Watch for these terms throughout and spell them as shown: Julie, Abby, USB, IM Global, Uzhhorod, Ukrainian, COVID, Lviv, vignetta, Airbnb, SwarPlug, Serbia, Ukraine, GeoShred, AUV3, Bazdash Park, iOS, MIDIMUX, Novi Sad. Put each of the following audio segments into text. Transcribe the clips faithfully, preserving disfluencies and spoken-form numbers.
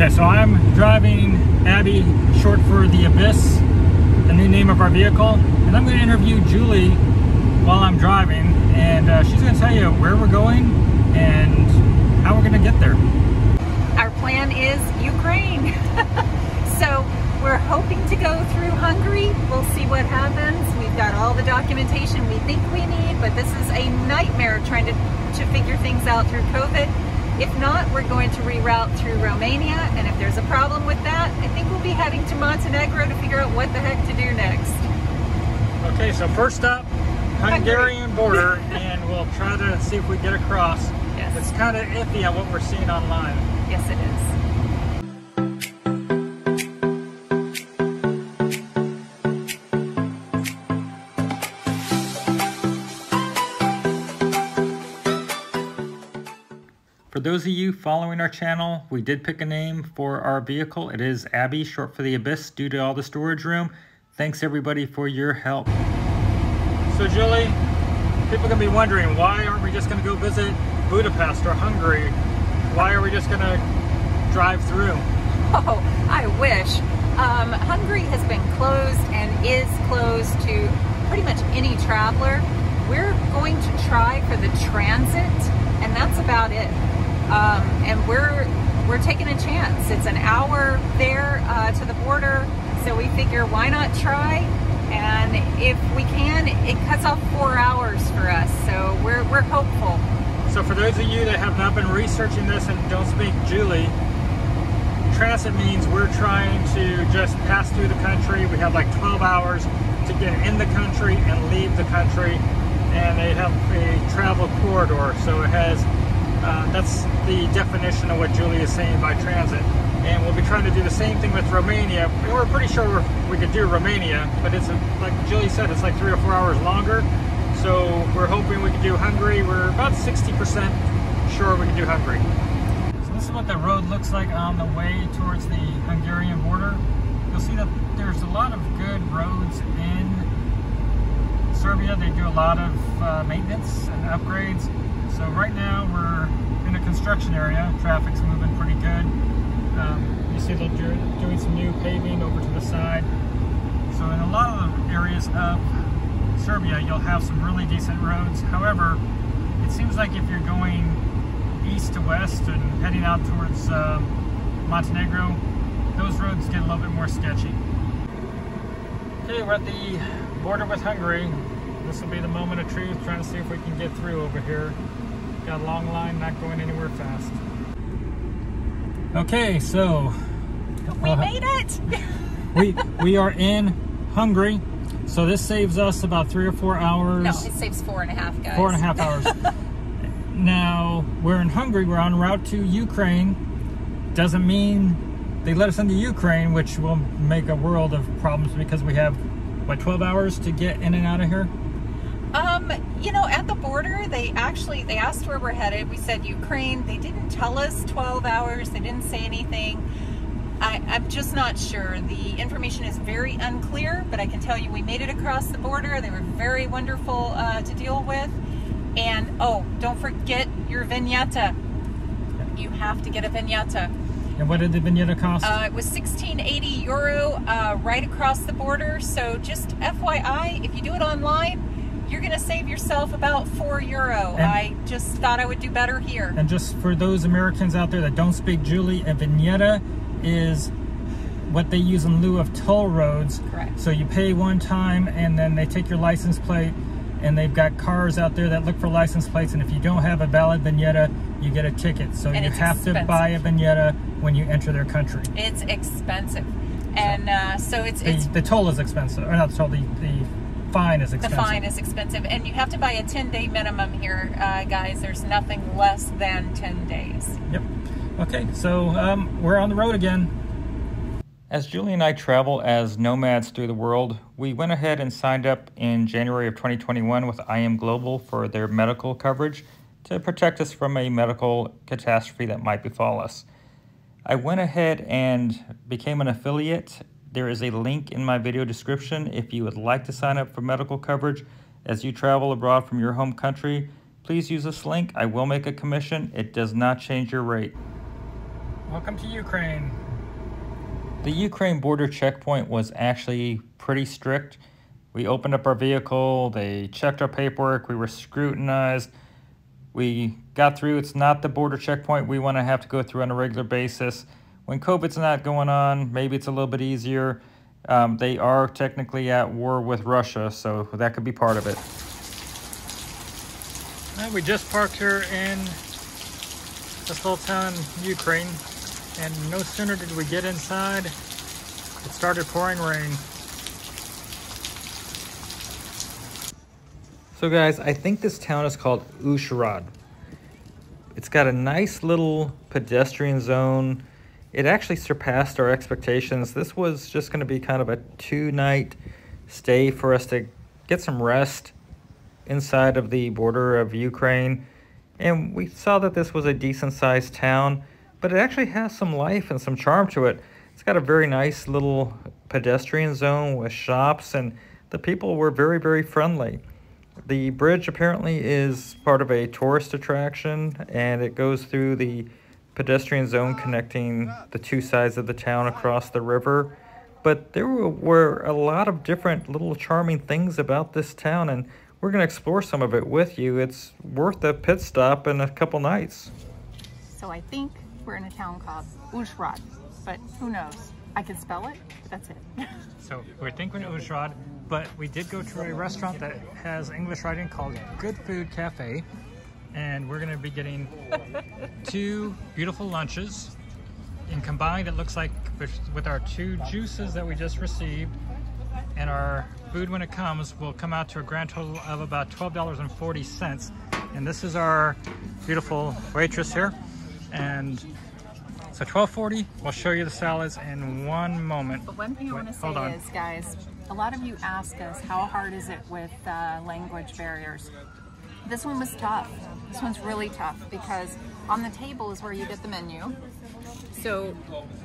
Okay, so I'm driving Abby, short for The Abyss, the new name of our vehicle, and I'm going to interview Julie while I'm driving, and uh, she's going to tell you where we're going and how we're going to get there. Our plan is Ukraine. So we're hoping to go through Hungary. We'll see what happens. We've got all the documentation we think we need, but this is a nightmare trying to, to figure things out through COVID. If not, we're going to reroute through Romania, and if there's a problem with that, I think we'll be heading to Montenegro to figure out what the heck to do next. Okay, so first stop, Hungarian border, and we'll try to see if we get across. Yes. It's kind of iffy on what we're seeing online. Yes, it is. For those of you following our channel, we did pick a name for our vehicle. It is Abby, short for The Abyss, due to all the storage room. Thanks everybody for your help. So Julie, people are going to be wondering, why aren't we just going to go visit Budapest or Hungary? Why are we just going to drive through? Oh, I wish. Um, Hungary has been closed and is closed to pretty much any traveler. We're going to try for the transit, and that's about it. Um, and we're we're taking a chance. It's an hour there uh, to the border, so we figure why not try? And if we can, it cuts off four hours for us, so we're, we're hopeful. So for those of you that have not been researching this and don't speak Julie, transit means we're trying to just pass through the country. We have like twelve hours to get in the country and leave the country, and they have a travel corridor, so it has Uh, that's the definition of what Julie is saying by transit. And we'll be trying to do the same thing with Romania. And we're pretty sure we're, we could do Romania, but it's a, like Julie said, it's like three or four hours longer. So we're hoping we could do Hungary. We're about sixty percent sure we can do Hungary. So this is what the road looks like on the way towards the Hungarian border. You'll see that there's a lot of good roads in Serbia. They do a lot of uh, maintenance and upgrades. So right now we're in a construction area. Traffic's moving pretty good. Um, you see they're doing some new paving over to the side. So in a lot of the areas of Serbia, you'll have some really decent roads. However, it seems like if you're going east to west and heading out towards uh, Montenegro, those roads get a little bit more sketchy. Okay, we're at the border with Hungary. This will be the moment of truth, trying to see if we can get through over here. Got a long line, not going anywhere fast. Okay, so we uh, made it. we we are in Hungary, so this saves us about three or four hours. No, it saves four and a half, guys. Four and a half hours. Now we're in Hungary. We're en route to Ukraine. Doesn't mean they let us into Ukraine, which will make a world of problems because we have what, twelve hours to get in and out of here. Um, you know, at the border, they actually, they asked where we're headed. We said Ukraine. They didn't tell us twelve hours. They didn't say anything. I, I'm just not sure. The information is very unclear, but I can tell you we made it across the border. They were very wonderful uh, to deal with. And, oh, don't forget your vignetta. You have to get a vignetta. And what did the vignetta cost? Uh, it was sixteen eighty euro uh, right across the border. So just F Y I, if you do it online, you're going to save yourself about four euro. And I just thought I would do better here. And just for those Americans out there that don't speak Julie, a vignetta is what they use in lieu of toll roads. Correct. So you pay one time and then they take your license plate, and they've got cars out there that look for license plates, and if you don't have a valid vignetta, you get a ticket. So and you have expensive. to buy a vignetta when you enter their country. It's expensive. And so, uh, so it's, the, it's... The toll is expensive. Or not the toll, the... the Fine is expensive. The fine is expensive, and you have to buy a ten day minimum here, uh, guys. There's nothing less than ten days. Yep. Okay, so um, we're on the road again. As Julie and I travel as nomads through the world, we went ahead and signed up in January of twenty twenty-one with I M Global for their medical coverage to protect us from a medical catastrophe that might befall us. I went ahead and became an affiliate. There is a link in my video description if you would like to sign up for medical coverage as you travel abroad from your home country. Please use this link. I will make a commission. It does not change your rate. Welcome to Ukraine. The Ukraine border checkpoint was actually pretty strict. We opened up our vehicle, they checked our paperwork, we were scrutinized, we got through. It's not the border checkpoint we want to have to go through on a regular basis. When COVID's not going on, maybe it's a little bit easier. Um, they are technically at war with Russia, so that could be part of it. Well, we just parked here in this little town, Ukraine, and no sooner did we get inside, it started pouring rain. So guys, I think this town is called Uzhhorod. It's got a nice little pedestrian zone. It actually surpassed our expectations. This was just going to be kind of a two-night stay for us to get some rest inside of the border of Ukraine. And we saw that this was a decent-sized town, but it actually has some life and some charm to it. It's got a very nice little pedestrian zone with shops, and the people were very, very friendly. The bridge apparently is part of a tourist attraction, and it goes through the pedestrian zone connecting the two sides of the town across the river. But there were a lot of different little charming things about this town, and we're going to explore some of it with you. It's worth a pit stop and a couple nights. So I think we're in a town called Uzhhorod, but who knows? I can spell it, but that's it. So we think we're in Uzhhorod, but we did go to a restaurant that has English writing called Good Food Cafe, and we're going to be getting two beautiful lunches, and combined it looks like with our two juices that we just received and our food when it comes will come out to a grand total of about twelve dollars and forty cents. And this is our beautiful waitress here, and so twelve forty. We'll show you the salads in one moment. But one thing I want to say is, guys, a lot of you ask us how hard is it with uh, language barriers. This one was tough. This one's really tough because on the table is where you get the menu. So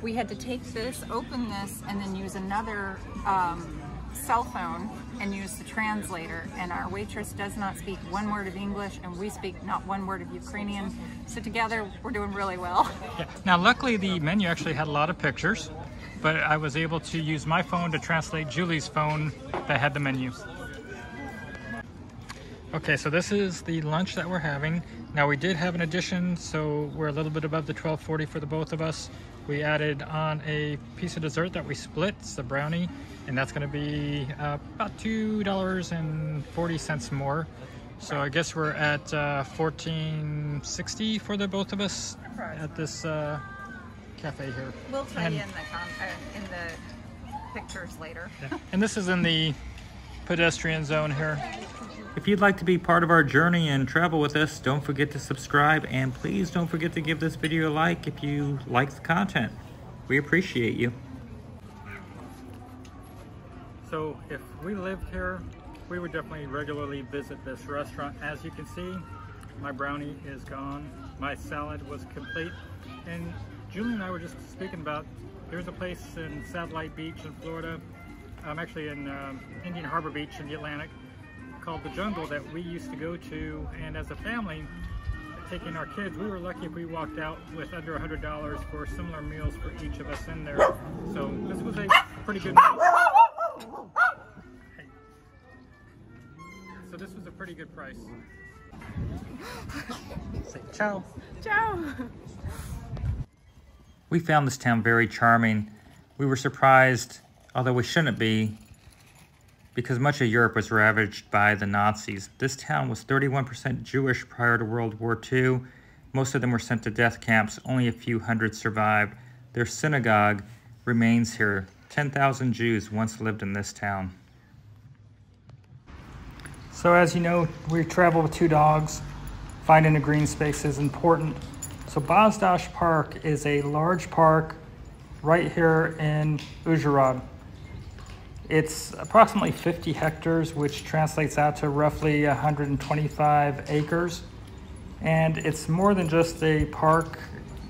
we had to take this, open this, and then use another um, cell phone and use the translator. And our waitress does not speak one word of English, and we speak not one word of Ukrainian. So together, we're doing really well. Yeah. Now, luckily, the menu actually had a lot of pictures, but I was able to use my phone to translate Julie's phone that had the menu. Okay, so this is the lunch that we're having. Now we did have an addition, so we're a little bit above the twelve forty for the both of us. We added on a piece of dessert that we split, it's a brownie, and that's gonna be uh, about two dollars and forty cents more. So I guess we're at uh, fourteen sixty for the both of us at this uh, cafe here. We'll tell you in the, com uh, in the pictures later. Yeah. And this is in the pedestrian zone here. If you'd like to be part of our journey and travel with us, don't forget to subscribe, and please don't forget to give this video a like if you like the content. We appreciate you. So if we lived here, we would definitely regularly visit this restaurant. As you can see, my brownie is gone. My salad was complete. And Julie and I were just speaking about, there's a place in Satellite Beach in Florida, um, actually in um, Indian Harbor Beach in the Atlantic, called The Jungle, that we used to go to. And as a family, taking our kids, we were lucky if we walked out with under one hundred dollars for similar meals for each of us in there. So this was a pretty good meal. Hey. So this was a pretty good price. Say ciao. Ciao. We found this town very charming. We were surprised, although we shouldn't be, because much of Europe was ravaged by the Nazis. This town was thirty-one percent Jewish prior to World War Two. Most of them were sent to death camps. Only a few hundred survived. Their synagogue remains here. ten thousand Jews once lived in this town. So as you know, we travel with two dogs. Finding a green space is important. So Bazdash Park is a large park right here in Uzhhorod. It's approximately fifty hectares, which translates out to roughly one hundred twenty-five acres. And it's more than just a park.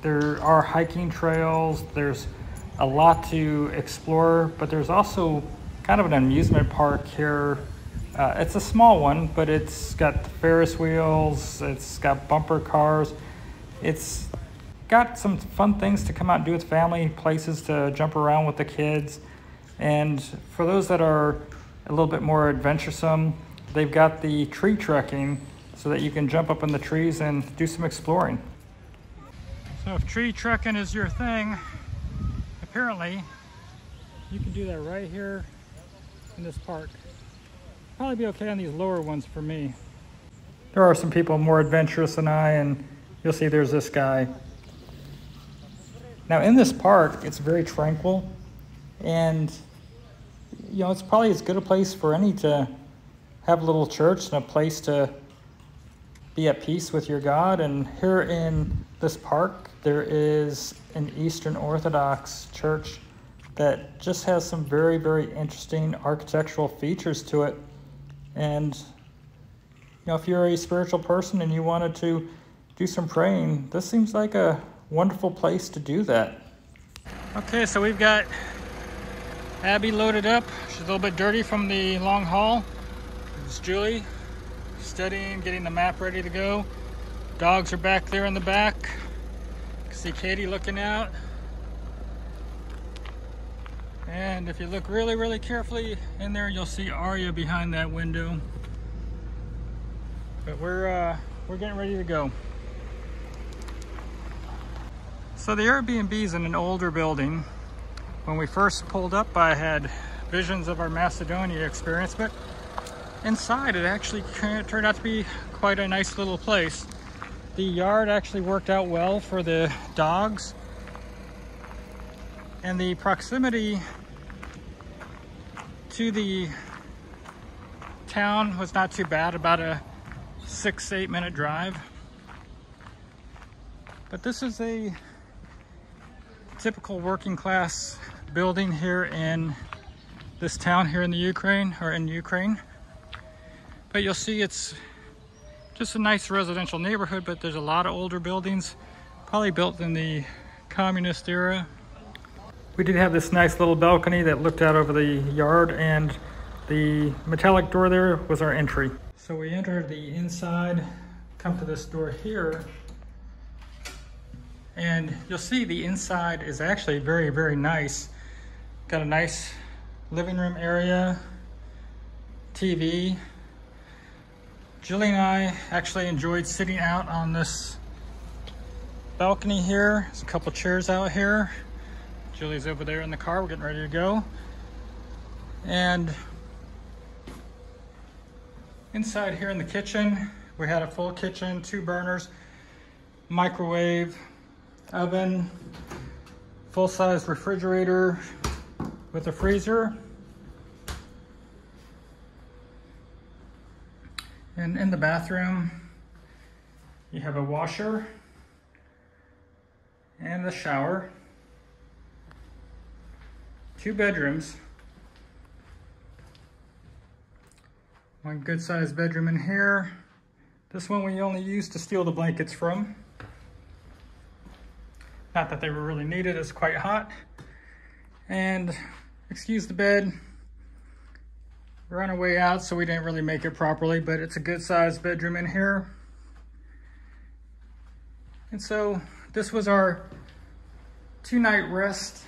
There are hiking trails. There's a lot to explore, but there's also kind of an amusement park here. Uh, it's a small one, but it's got Ferris wheels. It's got bumper cars. It's got some fun things to come out and do with family, places to jump around with the kids. And for those that are a little bit more adventuresome, they've got the tree trekking so that you can jump up in the trees and do some exploring. So if tree trekking is your thing, apparently you can do that right here in this park. Probably be okay on these lower ones for me. There are some people more adventurous than I, and you'll see there's this guy. Now in this park, it's very tranquil, and you know, it's probably as good a place for any to have a little church and a place to be at peace with your God. And here in this park, there is an Eastern Orthodox church that just has some very, very interesting architectural features to it. And you know, if you're a spiritual person and you wanted to do some praying, this seems like a wonderful place to do that. Okay, so we've got Abby loaded up. She's a little bit dirty from the long haul. It's Julie studying, getting the map ready to go. Dogs are back there in the back. You can see Katie looking out. And if you look really, really carefully in there, you'll see Arya behind that window. But we're uh, we're getting ready to go. So the Airbnb is in an older building. When we first pulled up, I had visions of our Macedonia experience, but inside it actually turned out to be quite a nice little place. The yard actually worked out well for the dogs, and the proximity to the town was not too bad, about a six, eight minute drive. But this is a typical working class building here in this town here in the Ukraine, or in Ukraine. But you'll see it's just a nice residential neighborhood, but there's a lot of older buildings, probably built in the communist era. We did have this nice little balcony that looked out over the yard, and the metallic door there was our entry. So we enter the inside, come to this door here, and you'll see the inside is actually very, very nice. Got a nice living room area, T V. Julie and I actually enjoyed sitting out on this balcony here. There's a couple chairs out here. Julie's over there in the car, we're getting ready to go. And inside here in the kitchen, we had a full kitchen, two burners, microwave, oven, full-size refrigerator with a freezer. And in the bathroom, you have a washer and a shower. Two bedrooms. One good sized bedroom in here. This one we only used to steal the blankets from. Not that they were really needed, it's quite hot. And excuse the bed, we're on our way out, so we didn't really make it properly, but it's a good sized bedroom in here. And so this was our two night rest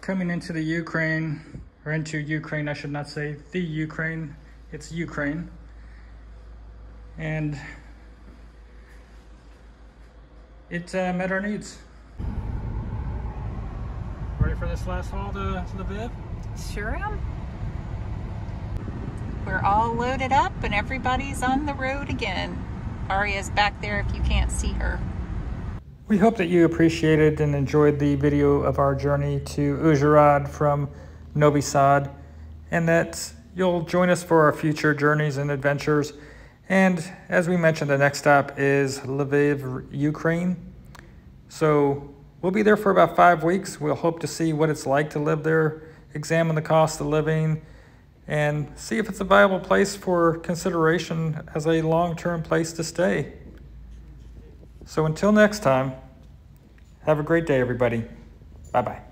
coming into the Ukraine, or into Ukraine, I should not say the Ukraine. It's Ukraine. And it uh, met our needs. Ready for this last haul to, to Lviv? Sure am. We're all loaded up and everybody's on the road again. Arya's back there if you can't see her. We hope that you appreciated and enjoyed the video of our journey to Uzhhorod from Novi Sad, and that you'll join us for our future journeys and adventures. And as we mentioned, the next stop is Lviv, Ukraine. So we'll be there for about five weeks. We'll hope to see what it's like to live there, examine the cost of living, and see if it's a viable place for consideration as a long-term place to stay. So until next time, have a great day, everybody. Bye-bye.